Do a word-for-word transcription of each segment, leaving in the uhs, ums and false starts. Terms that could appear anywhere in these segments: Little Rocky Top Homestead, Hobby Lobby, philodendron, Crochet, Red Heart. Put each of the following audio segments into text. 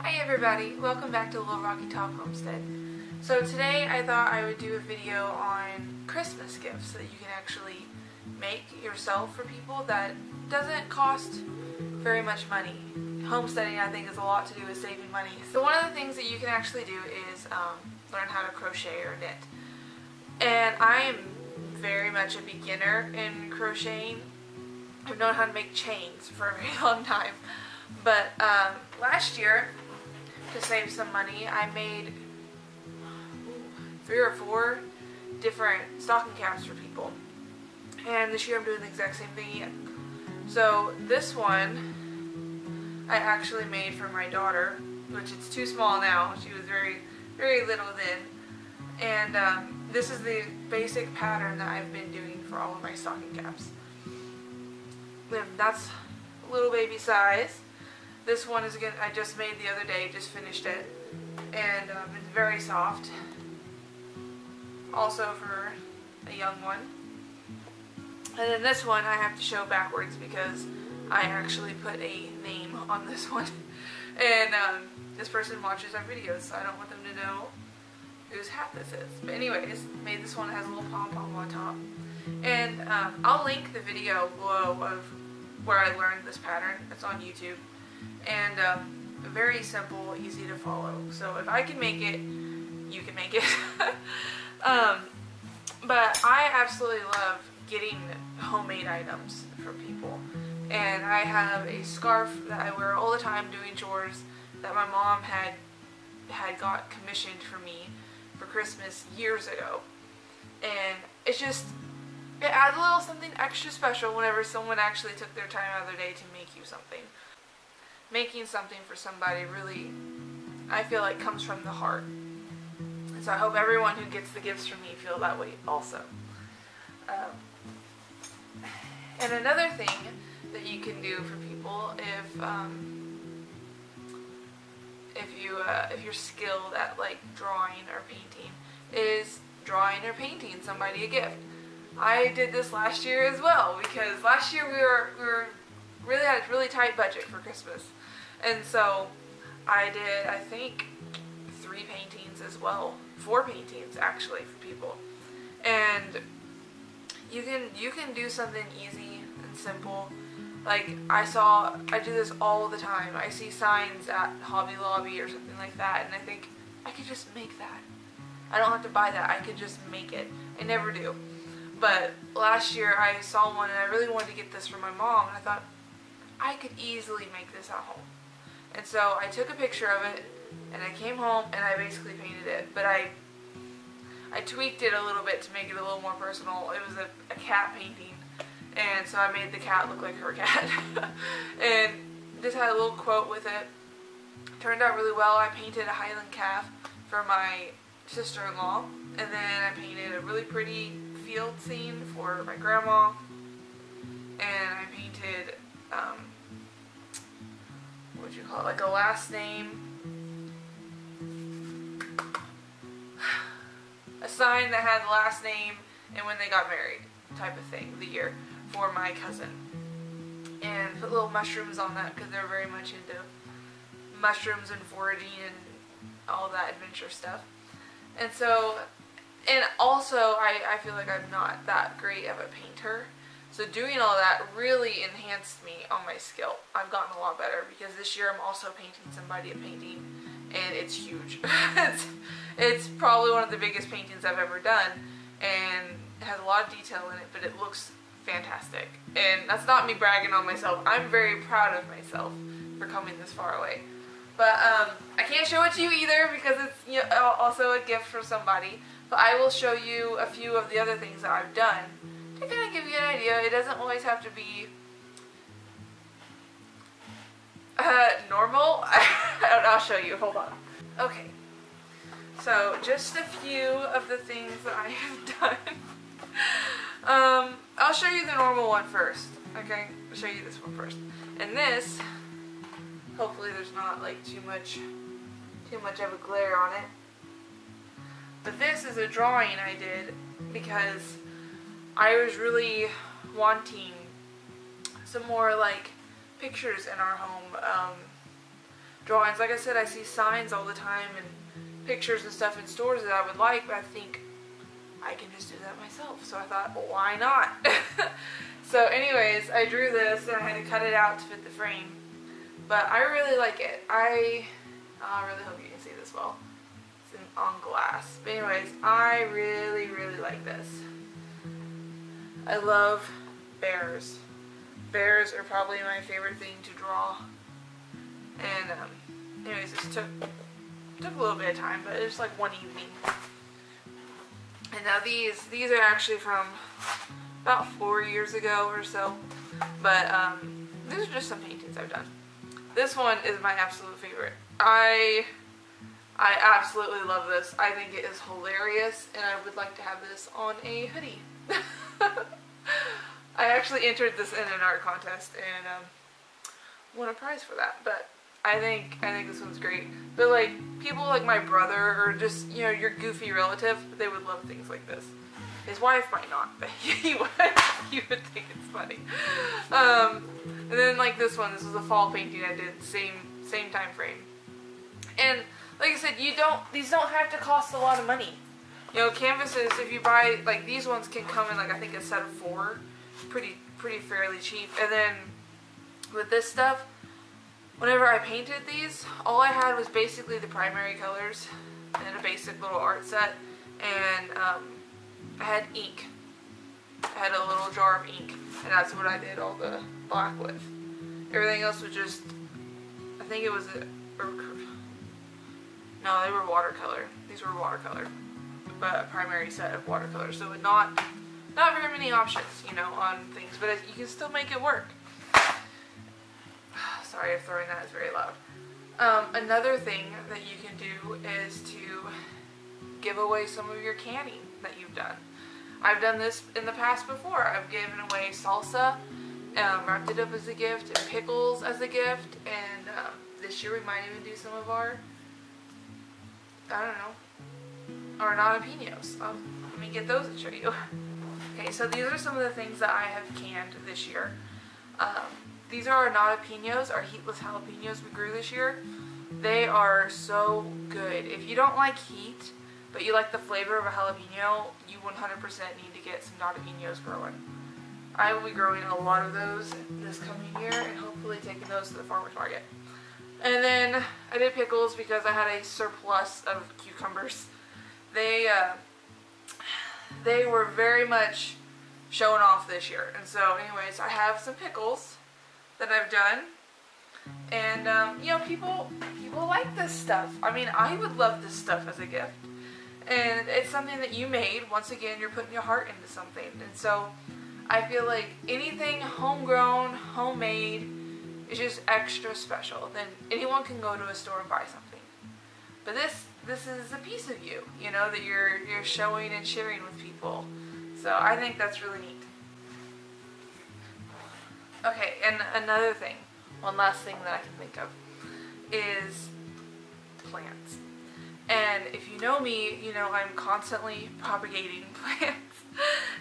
Hi everybody, welcome back to Little Rocky Top Homestead. So today I thought I would do a video on Christmas gifts that you can actually make yourself for people that doesn't cost very much money. Homesteading, I think, is a lot to do with saving money. So one of the things that you can actually do is um, learn how to crochet or knit. And I am very much a beginner in crocheting. I've known how to make chains for a very long time. But um, last year, to save some money, I made three or four different stocking caps for people. And this year I'm doing the exact same thing again. So this one I actually made for my daughter, which it's too small now. She was very, very little then. And um, this is the basic pattern that I've been doing for all of my stocking caps. That's little baby size. This one is again I just made the other day, just finished it, and um, it's very soft. Also for a young one. And then this one I have to show backwards because I actually put a name on this one. And um, this person watches our videos, so I don't want them to know whose hat this is. But anyways, made this one. It has a little pom-pom on top. And um, I'll link the video below of where I learned this pattern. It's on YouTube. And um, very simple, easy to follow. So if I can make it, you can make it. um, but I absolutely love getting homemade items for people. And I have a scarf that I wear all the time doing chores that my mom had had got commissioned for me for Christmas years ago. And it's just, it adds a little something extra special whenever someone actually took their time out of their day to make you something. Making something for somebody really, I feel like, comes from the heart. And so I hope everyone who gets the gifts from me feel that way also. Um, and another thing that you can do for people, if um, if you uh, if you're skilled at like drawing or painting, is drawing or painting somebody a gift. I did this last year as well, because last year we were we were really had a really tight budget for Christmas, and so I did I think three paintings as well, four paintings actually for people. And you can you can do something easy and simple. Like I saw I do this all the time. I see signs at Hobby Lobby or something like that, and I think I could just make that. I don't have to buy that. I could just make it. I never do. But last year I saw one and I really wanted to get this for my mom, and I thought I could easily make this at home. And so I took a picture of it and I came home and I basically painted it, but I I tweaked it a little bit to make it a little more personal. It was a, a cat painting, and so I made the cat look like her cat and just had a little quote with it. Turned out really well. I painted a Highland calf for my sister-in-law, and then I painted a really pretty field scene for my grandma, and I painted um, what would you call it, like a last name, a sign that had the last name and when they got married type of thing, the year, for my cousin, and put little mushrooms on that because they're very much into mushrooms and foraging and all that adventure stuff. And so And also, I, I feel like I'm not that great of a painter. So doing all that really enhanced me on my skill. I've gotten a lot better because this year I'm also painting somebody a painting. And it's huge. it's, it's probably one of the biggest paintings I've ever done. And it has a lot of detail in it, but it looks fantastic. And that's not me bragging on myself. I'm very proud of myself for coming this far away. But um, I can't show it to you either because it's, you know, also a gift for somebody. But I will show you a few of the other things that I've done to kind of give you an idea. It doesn't always have to be uh, normal. I'll show you. Hold on. Okay. So just a few of the things that I have done. um, I'll show you the normal one first. Okay? I'll show you this one first. And this, hopefully there's not like too much, too much of a glare on it. But this is a drawing I did because I was really wanting some more like pictures in our home. Um, drawings. Like I said, I see signs all the time and pictures and stuff in stores that I would like, but I think I can just do that myself. So I thought, well, why not? So anyways, I drew this and I had to cut it out to fit the frame. But I really like it. I uh, really hope you can see this well. It's in, on glass. But anyways, I really, really like this. I love bears. Bears are probably my favorite thing to draw. And um, anyways, this took, took a little bit of time, but it was like one evening. And now these, these are actually from about four years ago or so. But um, these are just some paintings I've done. This one is my absolute favorite. I I absolutely love this. I think it is hilarious, and I would like to have this on a hoodie. I actually entered this in an art contest and um, won a prize for that. But I think I think this one's great. But like people like my brother or just you know your goofy relative, they would love things like this. His wife might not, but he would. He would think it's funny. Um, and then like this one, this was a fall painting I did, same same time frame. And like I said, you don't these don't have to cost a lot of money. You know, canvases, if you buy like these ones, can come in like I think a set of four, pretty pretty fairly cheap. And then with this stuff, whenever I painted these, all I had was basically the primary colors and a basic little art set, and um, I had ink. I had a little jar of ink, and that's what I did all the black with. Everything else was just, I think it was a, or, no, they were watercolor. These were watercolor, but a primary set of watercolor. So not, not very many options, you know, on things, but you can still make it work. Sorry if throwing that is very loud. Um, another thing that you can do is to give away some of your canning that you've done. I've done this in the past before. I've given away salsa, um, wrapped it up as a gift, and pickles as a gift, and um, this year we might even do some of our, I don't know, our jalapenos. Um, let me get those and show you. Okay, so these are some of the things that I have canned this year. Um, these are our jalapenos, our heatless jalapenos we grew this year. They are so good. If you don't like heat, but you like the flavor of a jalapeno, you one hundred percent need to get some jalapenos growing. I will be growing a lot of those this coming year and hopefully taking those to the farmer's market. And then I did pickles because I had a surplus of cucumbers. They uh, they were very much showing off this year. And so anyways, I have some pickles that I've done. And um, you know, people, people like this stuff. I mean, I would love this stuff as a gift. And it's something that you made. Once again, you're putting your heart into something. And so I feel like anything homegrown, homemade, is just extra special. Then anyone can go to a store and buy something. But this this is a piece of you, you know, that you're, you're showing and sharing with people. So I think that's really neat. Okay, and another thing, one last thing that I can think of, is plants. And if you know me, you know I'm constantly propagating plants.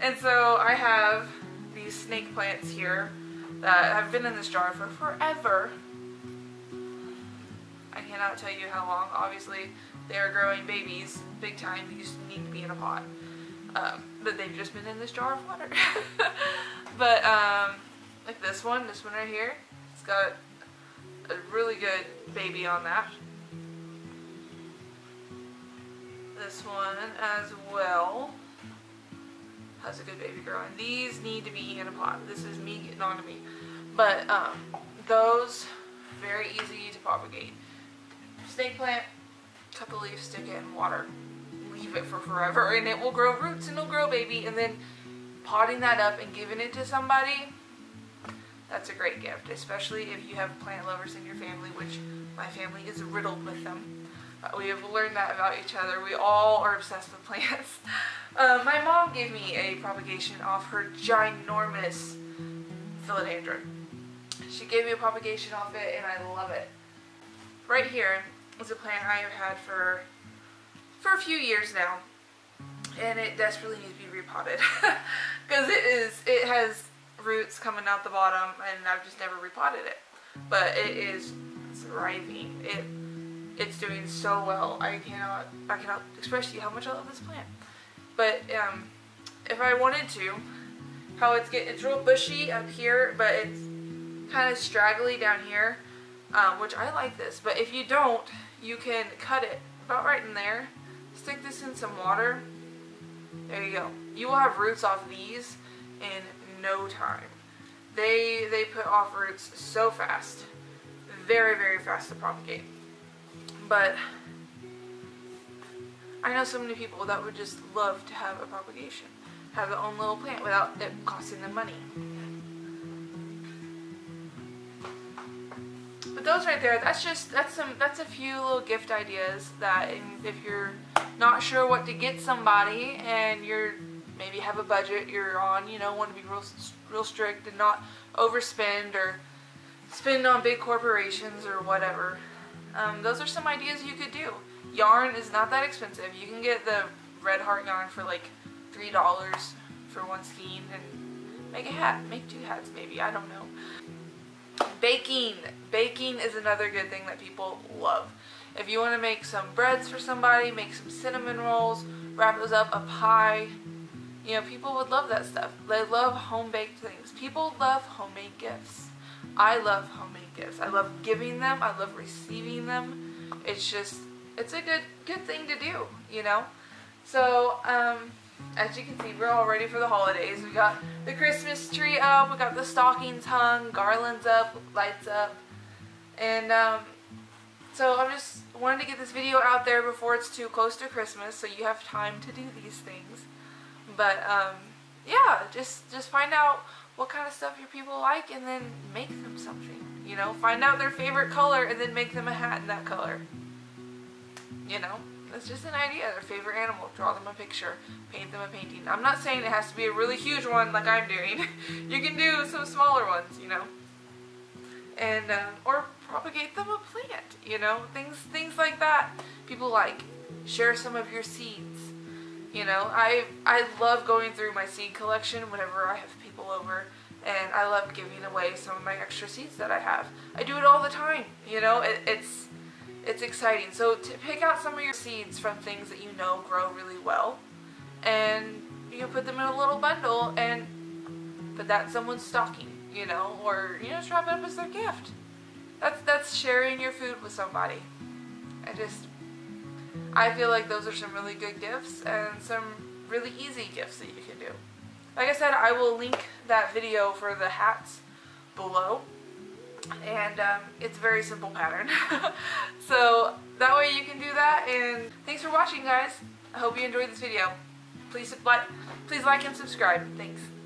And so I have these snake plants here that have been in this jar for forever. I cannot tell you how long. Obviously, they are growing babies big time. These need to be in a pot. Um, but they've just been in this jar of water. But um, like this one, this one right here, it's got a really good baby on that. This one as well has a good baby girl, and these need to be in a pot. This is me getting on to me, but um, those very easy to propagate. Snake plant, cut the leaf, stick it in water, leave it for forever, and it will grow roots and it'll grow baby. And then potting that up and giving it to somebody, that's a great gift, especially if you have plant lovers in your family, which my family is riddled with them. We have learned that about each other. We all are obsessed with plants. Uh, my mom gave me a propagation off her ginormous philodendron. She gave me a propagation off it, and I love it. Right here is a plant I have had for, for a few years now, and it desperately needs to be repotted because it is it has roots coming out the bottom, and I've just never repotted it. But it is it's a thriving. It it's doing so well. I cannot I cannot express to you how much I love this plant. But um, if I wanted to, how it's get it's real bushy up here, but it's kind of straggly down here, um, which I like this. But if you don't, you can cut it about right in there. Stick this in some water. There you go. You will have roots off these in no time. They they put off roots so fast, very very fast to propagate. But I know so many people that would just love to have a propagation, have their own little plant without it costing them money. But those right there, that's just that's some that's a few little gift ideas that if you're not sure what to get somebody and you're maybe have a budget you're on, you know, want to be real real strict and not overspend or spend on big corporations or whatever. Um, those are some ideas you could do. Yarn is not that expensive. You can get the Red Heart yarn for like three dollars for one skein and make a hat. Make two hats maybe. I don't know. Baking. Baking is another good thing that people love. If you want to make some breads for somebody, make some cinnamon rolls, wrap those up, a pie. You know, people would love that stuff. They love home-baked things. People love homemade gifts. I love homemade gifts. I love giving them. I love receiving them. It's just, it's a good good thing to do, you know? So, um, as you can see, we're all ready for the holidays. We got the Christmas tree up. We got the stockings hung, garlands up, lights up. And, um... So I just wanted to get this video out there before it's too close to Christmas, so you have time to do these things. But um, yeah, just just find out what kind of stuff your people like, and then make them something. You know, find out their favorite color, and then make them a hat in that color. You know, that's just an idea. Their favorite animal, draw them a picture, paint them a painting. I'm not saying it has to be a really huge one like I'm doing. You can do some smaller ones, you know, and uh, or. propagate them a plant, you know, things things like that. People like share some of your seeds, you know. I I love going through my seed collection whenever I have people over, and I love giving away some of my extra seeds that I have. I do it all the time, you know. It, it's it's exciting. So to pick out some of your seeds from things that you know grow really well, and you can put them in a little bundle and put that in someone's stocking, you know, or you know, just wrap it up as their gift. That's, that's sharing your food with somebody. I just, I feel like those are some really good gifts and some really easy gifts that you can do. Like I said, I will link that video for the hats below. And um, it's a very simple pattern. So that way you can do that. And thanks for watching, guys. I hope you enjoyed this video. Please like, please like and subscribe. Thanks.